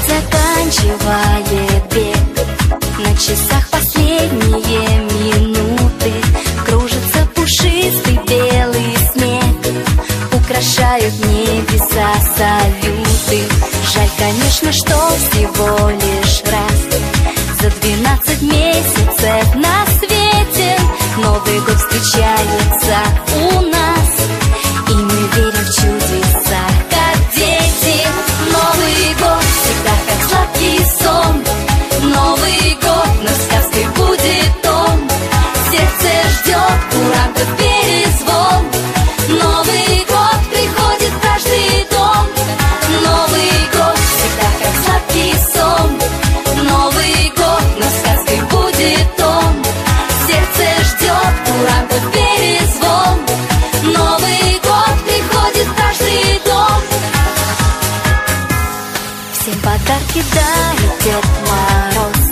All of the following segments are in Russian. Самолет заканчивает бег, на часах последние минуты. Кружится пушистый белый снег, украшают небеса салюты. Жаль, конечно, что всего лишь раз за 12 месяцев на свете Новый год встречается у нас, и мы верим в чудеса, как дети. Новый год всегда как сладкий сон, Новый год наш сказкой будет он. Сердце ждет курантов перезвон, Новый год приходит в каждый дом. Новый год всегда как сладкий сон, Новый год наш сказкой будет он. Сердце ждет курантов перезвон, Новый год приходит в каждый дом. Всем подарки дарит Дед Мороз,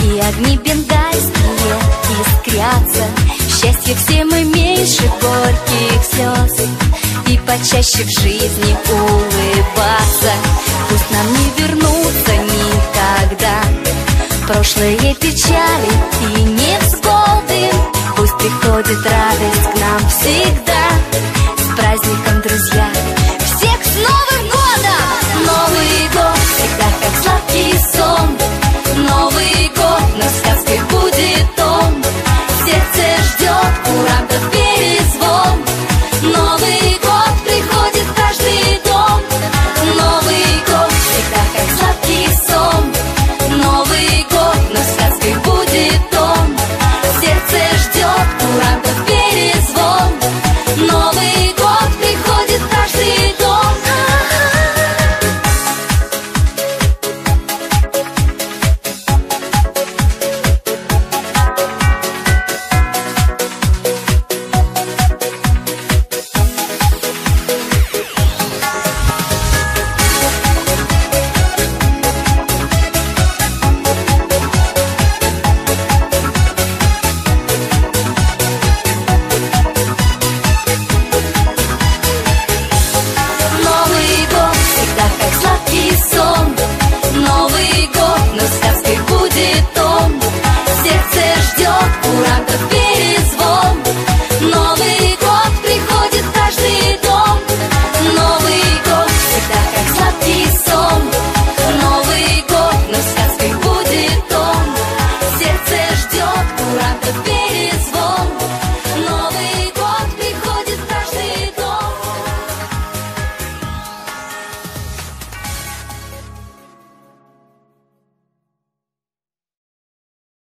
и огни бенгальские искрятся. Счастье всем и меньше горьких слез, и почаще в жизни улыбаться. Пусть нам не вернутся никогда прошлые печали и невзгоды, пусть приходит радость к нам всегда. С праздником, друзья! Всех с Новым годом! Новый год!